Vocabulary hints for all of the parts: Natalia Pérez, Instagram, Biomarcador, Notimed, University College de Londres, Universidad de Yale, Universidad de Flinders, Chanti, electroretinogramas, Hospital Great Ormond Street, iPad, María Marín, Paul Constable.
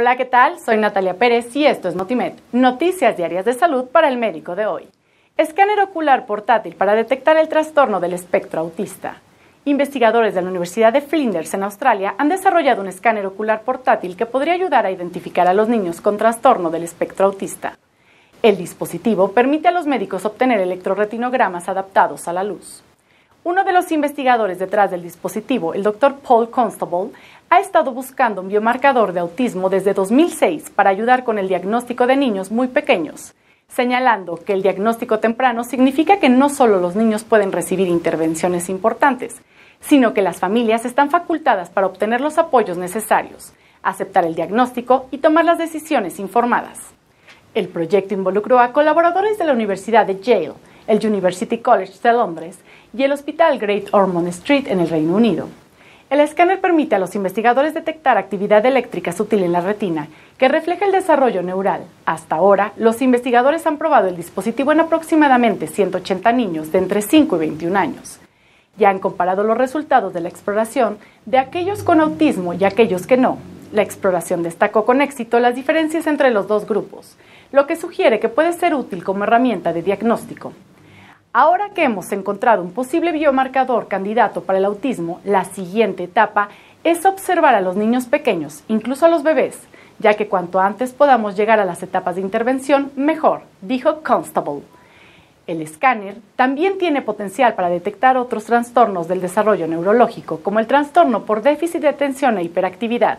Hola, ¿qué tal? Soy Natalia Pérez y esto es Notimed, noticias diarias de salud para el médico de hoy. Escáner ocular portátil para detectar el trastorno del espectro autista. Investigadores de la Universidad de Flinders en Australia han desarrollado un escáner ocular portátil que podría ayudar a identificar a los niños con trastorno del espectro autista. El dispositivo permite a los médicos obtener electroretinogramas adaptados a la luz. Uno de los investigadores detrás del dispositivo, el doctor Paul Constable, ha estado buscando un biomarcador de autismo desde 2006 para ayudar con el diagnóstico de niños muy pequeños, señalando que el diagnóstico temprano significa que no solo los niños pueden recibir intervenciones importantes, sino que las familias están facultadas para obtener los apoyos necesarios, aceptar el diagnóstico y tomar las decisiones informadas. El proyecto involucró a colaboradores de la Universidad de Yale, el University College de Londres y el Hospital Great Ormond Street en el Reino Unido. El escáner permite a los investigadores detectar actividad eléctrica sutil en la retina, que refleja el desarrollo neural. Hasta ahora, los investigadores han probado el dispositivo en aproximadamente 180 niños de entre 5 y 21 años. Ya han comparado los resultados de la exploración de aquellos con autismo y aquellos que no. La exploración destacó con éxito las diferencias entre los dos grupos, lo que sugiere que puede ser útil como herramienta de diagnóstico. Ahora que hemos encontrado un posible biomarcador candidato para el autismo, la siguiente etapa es observar a los niños pequeños, incluso a los bebés, ya que cuanto antes podamos llegar a las etapas de intervención, mejor, dijo Constable. El escáner también tiene potencial para detectar otros trastornos del desarrollo neurológico, como el trastorno por déficit de atención e hiperactividad,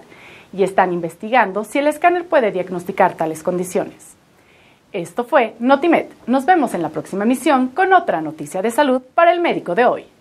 y están investigando si el escáner puede diagnosticar tales condiciones. Esto fue Notimed. Nos vemos en la próxima emisión con otra noticia de salud para el médico de hoy.